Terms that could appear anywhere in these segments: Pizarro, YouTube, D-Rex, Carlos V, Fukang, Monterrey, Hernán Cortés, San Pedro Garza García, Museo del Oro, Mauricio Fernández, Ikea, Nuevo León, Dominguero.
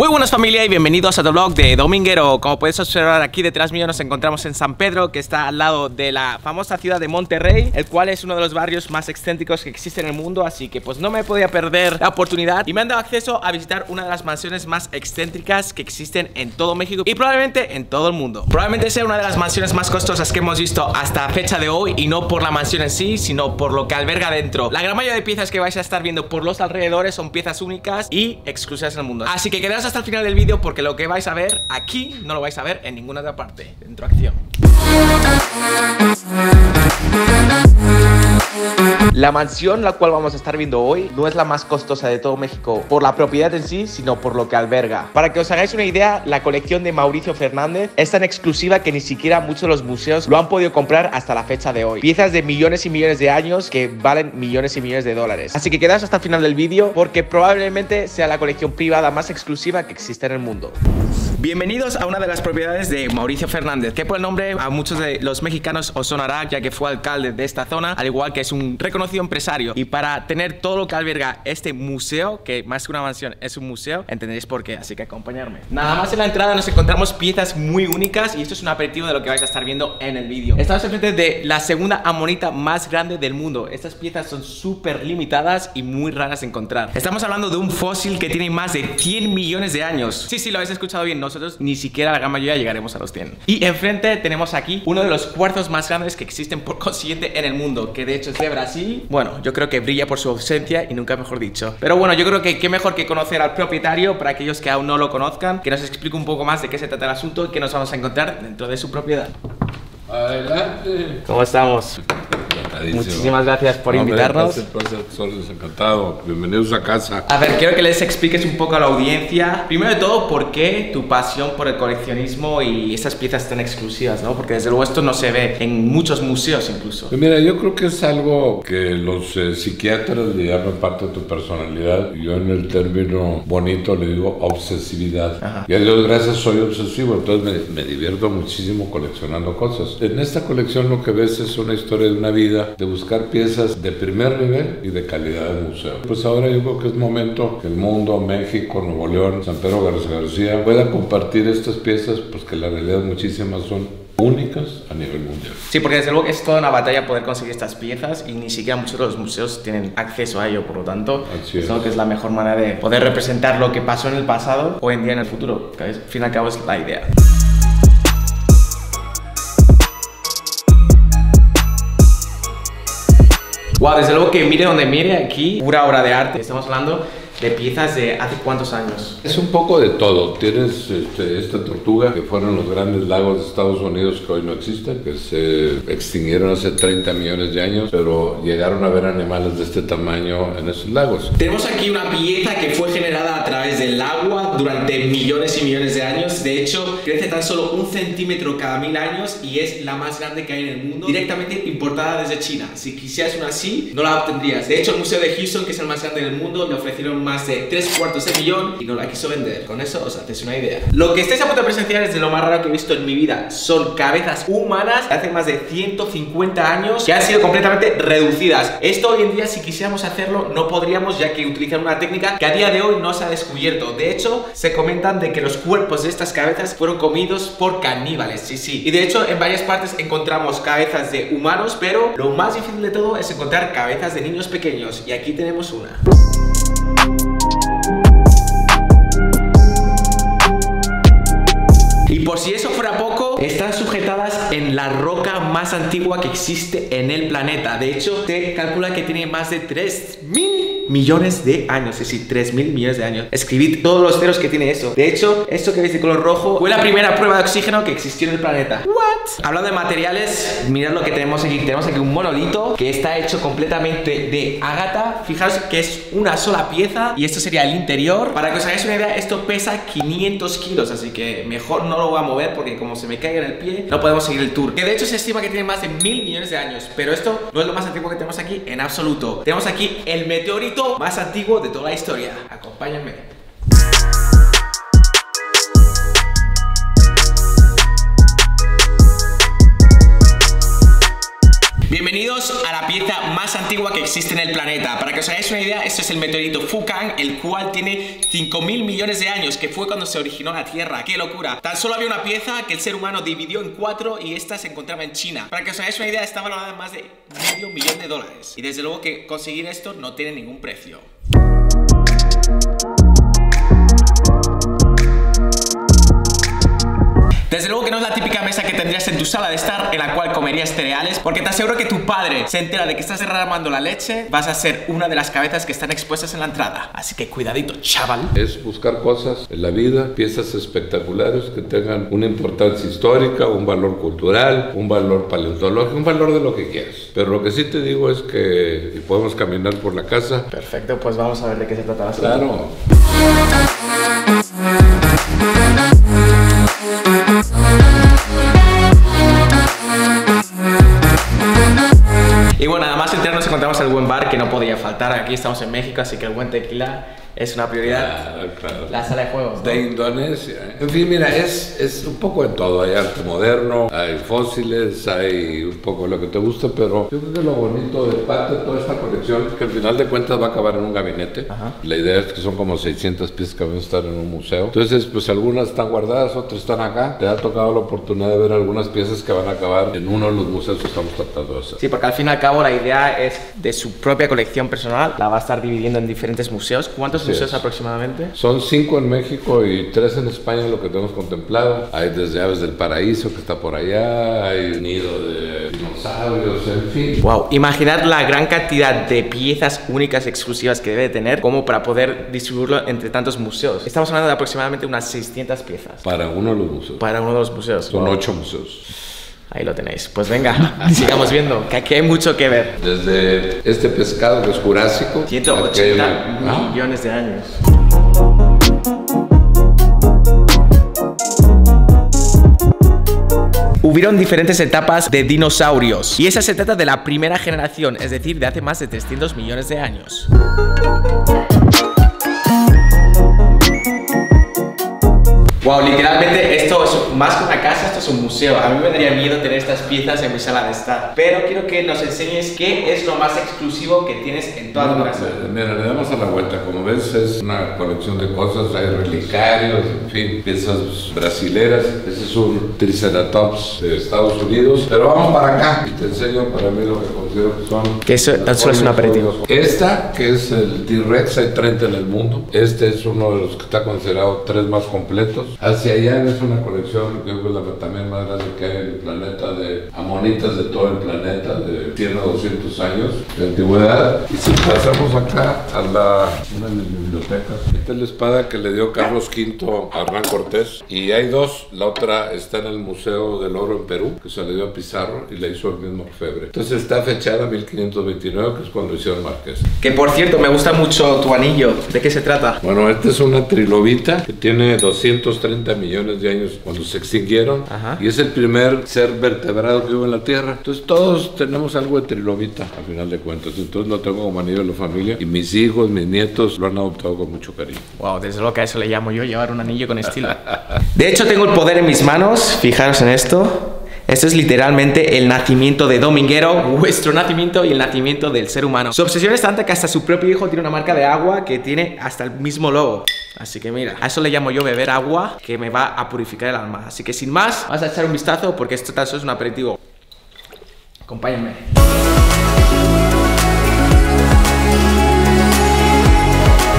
Muy buenas familia y bienvenidos a tu vlog de Dominguero. Como puedes observar aquí detrás mío nos encontramos en San Pedro, que está al lado de la famosa ciudad de Monterrey, el cual es uno de los barrios más excéntricos que existe en el mundo. Así que pues no me podía perder la oportunidad y me han dado acceso a visitar una de las mansiones más excéntricas que existen en todo México y probablemente en todo el mundo. Probablemente sea una de las mansiones más costosas que hemos visto hasta fecha de hoy, y no por la mansión en sí, sino por lo que alberga dentro. La gran mayoría de piezas que vais a estar viendo por los alrededores son piezas únicas y exclusivas en el mundo. Así que quedaos hasta el final del vídeo, porque lo que vais a ver aquí no lo vais a ver en ninguna otra parte. Dentro acción. La mansión la cual vamos a estar viendo hoy no es la más costosa de todo México por la propiedad en sí, sino por lo que alberga. Para que os hagáis una idea, la colección de Mauricio Fernández es tan exclusiva que ni siquiera muchos de los museos lo han podido comprar hasta la fecha de hoy. Piezas de millones y millones de años que valen millones y millones de dólares. Así que quedaos hasta el final del vídeo, porque probablemente sea la colección privada más exclusiva que existe en el mundo. Bienvenidos a una de las propiedades de Mauricio Fernández, que por el nombre a muchos de los mexicanos os sonará, ya que fue alcalde de esta zona, al igual que es un reconocido empresario. Y para tener todo lo que alberga este museo, que más que una mansión es un museo, entenderéis por qué, así que acompañarme. Nada más en la entrada nos encontramos piezas muy únicas, y esto es un aperitivo de lo que vais a estar viendo en el vídeo. Estamos enfrente de la segunda amonita más grande del mundo. Estas piezas son súper limitadas y muy raras de encontrar. Estamos hablando de un fósil que tiene más de 100 millones de años. Sí, lo habéis escuchado bien, no nosotros ni siquiera la gran mayoría llegaremos a los 100. Y enfrente tenemos aquí uno de los cuarzos más grandes que existen por consiguiente en el mundo, que de hecho es de Brasil. Bueno, yo creo que brilla por su ausencia y nunca mejor dicho. Pero bueno, yo creo que qué mejor que conocer al propietario, para aquellos que aún no lo conozcan, que nos explique un poco más de qué se trata el asunto y qué nos vamos a encontrar dentro de su propiedad. Adelante. ¿Cómo estamos? Muchísimas gracias por invitarnos. Gracias, encantado. Bienvenidos a casa. A ver, quiero que les expliques un poco a la audiencia, primero de todo, por qué tu pasión por el coleccionismo y estas piezas tan exclusivas, ¿no? Porque desde luego esto no se ve en muchos museos incluso. Pues mira, yo creo que es algo que los psiquiatras le llaman parte de tu personalidad. Yo en el término bonito le digo obsesividad. Ajá. Y a Dios gracias soy obsesivo, entonces me divierto muchísimo coleccionando cosas. En esta colección lo que ves es una historia de una vida, de buscar piezas de primer nivel y de calidad de museo. Pues ahora yo creo que es momento que el mundo, México, Nuevo León, San Pedro Garza García pueda compartir estas piezas, pues que la realidad muchísimas son únicas a nivel mundial. Sí, porque desde luego es toda una batalla poder conseguir estas piezas y ni siquiera muchos de los museos tienen acceso a ello, por lo tanto, creo que es la mejor manera de poder representar lo que pasó en el pasado hoy en día en el futuro, que al fin y al cabo es la idea. Wow, desde luego que mire donde mire, aquí pura obra de arte. Estamos hablando de piezas de hace cuántos años. Es un poco de todo. Tienes esta tortuga que fueron los grandes lagos de Estados Unidos, que hoy no existen, que se extinguieron hace 30 millones de años, pero llegaron a ver animales de este tamaño en esos lagos. Tenemos aquí una pieza que fue generada a través del agua durante millones y millones de años. De hecho, crece tan solo 1 centímetro cada 1000 años y es la más grande que hay en el mundo, directamente importada desde China. Si quisieras una así, no la obtendrías. De hecho, el Museo de Houston, que es el más grande del mundo, le ofrecieron más de 3/4 de millón y no la quiso vender. Con eso os hacéis una idea. Lo que estáis a punto de presenciar es de lo más raro que he visto en mi vida. Son cabezas humanas de hace más de 150 años que han sido completamente reducidas. Esto hoy en día, si quisiéramos hacerlo, no podríamos, ya que utilizan una técnica que a día de hoy no se ha descubierto. De hecho, se comentan de que los cuerpos de estas cabezas fueron comidos por caníbales. Sí. Y de hecho, en varias partes encontramos cabezas de humanos, pero lo más difícil de todo es encontrar cabezas de niños pequeños. Y aquí tenemos una. Y por si eso fuera poco, están sujetadas en la roca más antigua que existe en el planeta. De hecho, se calcula que tiene más de 3.000 millones de años, es decir, 3.000 millones de años. Escribid todos los ceros que tiene eso. De hecho, esto que veis de color rojo fue la primera prueba de oxígeno que existió en el planeta. ¿What? Hablando de materiales, mirad lo que tenemos aquí. Tenemos aquí un monolito que está hecho completamente de ágata. Fijaos que es una sola pieza y esto sería el interior. Para que os hagáis una idea, esto pesa 500 kilos, así que mejor no lo voy a mover porque como se me caiga en el pie, no podemos seguir el tour. Que de hecho se estima que tiene más de 1.000 millones de años, pero esto no es lo más antiguo que tenemos aquí en absoluto. Tenemos aquí el meteorito más antiguo de toda la historia. Acompáñenme. Bienvenidos a la pieza más antigua antigua que existe en el planeta. Para que os hagáis una idea, este es el meteorito Fukang, el cual tiene 5.000 millones de años, que fue cuando se originó la Tierra. ¡Qué locura! Tan solo había una pieza que el ser humano dividió en cuatro y esta se encontraba en China. Para que os hagáis una idea, está valorada en más de $500.000. Y desde luego que conseguir esto no tiene ningún precio. Desde luego que no es la típica mesa que tendrías en tu sala de estar, en la cual comerías cereales, porque te aseguro que tu padre se entera de que estás derramando la leche, vas a ser una de las cabezas que están expuestas en la entrada. Así que cuidadito, chaval. Es buscar cosas en la vida, piezas espectaculares que tengan una importancia histórica, un valor cultural, un valor paleontológico, un valor de lo que quieras. Pero lo que sí te digo es que podemos caminar por la casa. Perfecto, pues vamos a ver de qué se tratará. Claro. Y bueno, además entrar nos encontramos el buen bar que no podía faltar. Aquí estamos en México, así que el buen tequila es una prioridad. Claro, claro. La sala de juegos, ¿no? De Indonesia. En fin, mira, es un poco de todo. Hay arte moderno, hay fósiles, hay un poco lo que te gusta, pero yo creo que lo bonito de parte de toda esta colección es que al final de cuentas va a acabar en un gabinete. Ajá. La idea es que son como 600 piezas que van a estar en un museo. Entonces, pues algunas están guardadas, otras están acá. Te ha tocado la oportunidad de ver algunas piezas que van a acabar en uno de los museos que estamos tratando de hacer. Sí, porque al fin y al cabo la idea es de su propia colección personal. La va a estar dividiendo en diferentes museos. ¿Cuántos museos aproximadamente? Son 5 en México y 3 en España, lo que tenemos contemplado. Hay desde aves del paraíso que está por allá, hay un nido de dinosaurios, en fin. Wow, imaginad la gran cantidad de piezas únicas exclusivas que debe tener como para poder distribuirlo entre tantos museos. Estamos hablando de aproximadamente unas 600 piezas. Para uno de los museos. Para uno de los museos. Son 8 museos. Ahí lo tenéis. Pues venga, sigamos viendo, que aquí hay mucho que ver. Desde este pescado que es jurásico, 180 millones de años. Hubieron diferentes etapas de dinosaurios y esa se trata de la primera generación, es decir, de hace más de 300 millones de años. Wow, literalmente esto es más que una casa, esto es un museo. A mí me daría miedo tener estas piezas en mi sala de estar. Pero quiero que nos enseñes qué es lo más exclusivo que tienes en toda tu casa. Mira, le damos a la vuelta. Como ves, es una colección de cosas. Hay relicarios, en fin, piezas brasileras. Ese es un triceratops de Estados Unidos. Pero vamos para acá y te enseño para mí lo que considero que son. Que eso tan solo es un aperitivo. Esta, que es el D-Rex, hay 30 en el mundo. Este es uno de los que está considerado 3 más completos. Hacia allá es una colección, creo que es la también más grande que hay en el planeta, de amonitas de todo el planeta, de 100 a 200 años de antigüedad. Y si pasamos acá a una de las bibliotecas, esta es la espada que le dio Carlos V a Hernán Cortés. Y hay dos, la otra está en el Museo del Oro en Perú, que se le dio a Pizarro y la hizo el mismo orfebre. Entonces está fechada 1529, que es cuando hicieron Marqués. Que por cierto, me gusta mucho tu anillo. ¿De qué se trata? Bueno, esta es una trilobita que tiene 230 millones de años cuando se extinguieron. Ajá. Y es el primer ser vertebrado que hubo en la Tierra. Entonces todos tenemos algo de trilobita al final de cuentas. Entonces lo tengo como anillo de la familia y mis hijos, mis nietos lo han adoptado con mucho cariño. Wow, desde luego que a eso le llamo yo, llevar un anillo con estilo. De hecho tengo el poder en mis manos, fijaros en esto. Esto es literalmente el nacimiento de Dominguero, vuestro nacimiento y el nacimiento del ser humano. Su obsesión es tanta que hasta su propio hijo tiene una marca de agua que tiene hasta el mismo logo. Así que mira, a eso le llamo yo beber agua que me va a purificar el alma. Así que sin más, vas a echar un vistazo porque esto tan solo es un aperitivo. Acompáñenme.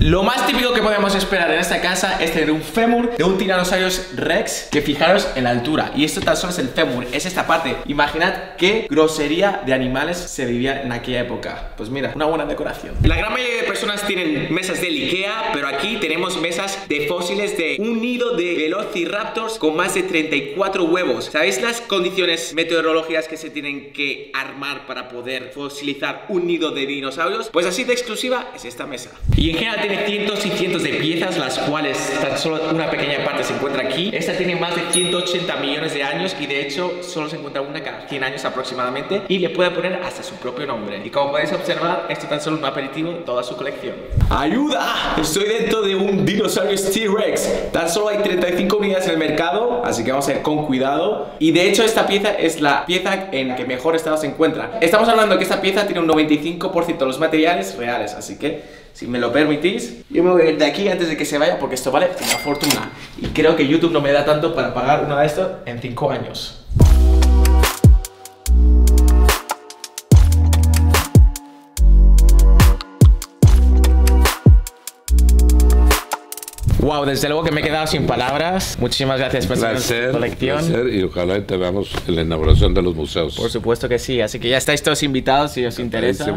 Lo más típico que podemos esperar en esta casa es tener un fémur de un tiranosaurio rex, que fijaros en la altura. Y esto tan solo es el fémur, es esta parte. Imaginad qué grosería de animales se vivía en aquella época. Pues mira, una buena decoración. La gran mayoría de personas tienen mesas de Ikea, pero aquí tenemos mesas de fósiles de un nido de velociraptors con más de 34 huevos. ¿Sabéis las condiciones meteorológicas que se tienen que armar para poder fosilizar un nido de dinosaurios? Pues así de exclusiva es esta mesa. Y en general tiene cientos y cientos cientos de piezas, las cuales tan solo una pequeña parte se encuentra aquí. Esta tiene más de 180 millones de años y de hecho solo se encuentra una cada 100 años aproximadamente, y le puede poner hasta su propio nombre. Y como podéis observar, esto tan solo es un aperitivo de toda su colección. ¡Ayuda! Estoy dentro de un dinosaurio T-Rex. Tan solo hay 35 unidades en el mercado, así que vamos a ir con cuidado. Y de hecho esta pieza es la pieza en la que mejor estado se encuentra. Estamos hablando que esta pieza tiene un 95% de los materiales reales, así que si me lo permitís, yo me voy a ir de aquí antes de que se vaya, porque esto vale una fortuna. Y creo que YouTube no me da tanto para pagar una de estas en 5 años. Wow, desde luego que me he quedado sin palabras. Muchísimas gracias por tu colección. Placer, y ojalá te veamos en la inauguración de los museos. Por supuesto que sí, así que ya estáis todos invitados si os interesa.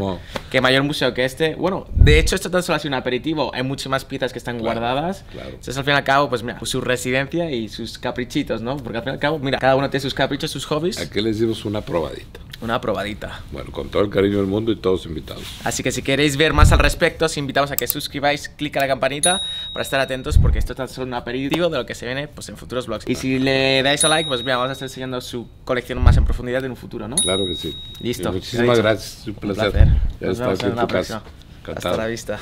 Que mayor museo que este. Bueno, de hecho esto tan solo ha sido un aperitivo, hay muchas más piezas que están guardadas. Claro. Entonces al fin y al cabo, pues mira, su residencia y sus caprichitos, ¿no? Porque al fin y al cabo, mira, cada uno tiene sus caprichos, sus hobbies. Aquí les dimos una probadita. Una probadita. Bueno, con todo el cariño del mundo y todos invitados. Así que si queréis ver más al respecto, os invitamos a que suscribáis, clic a la campanita para estar atentos, porque esto es solo un aperitivo de lo que se viene pues en futuros vlogs. Y si le dais a like, pues mira, vamos a estar enseñando su colección más en profundidad en un futuro, ¿no? Claro que sí. Listo. Y muchísimas gracias. Un placer. Ya está, en la próxima. Hasta la vista.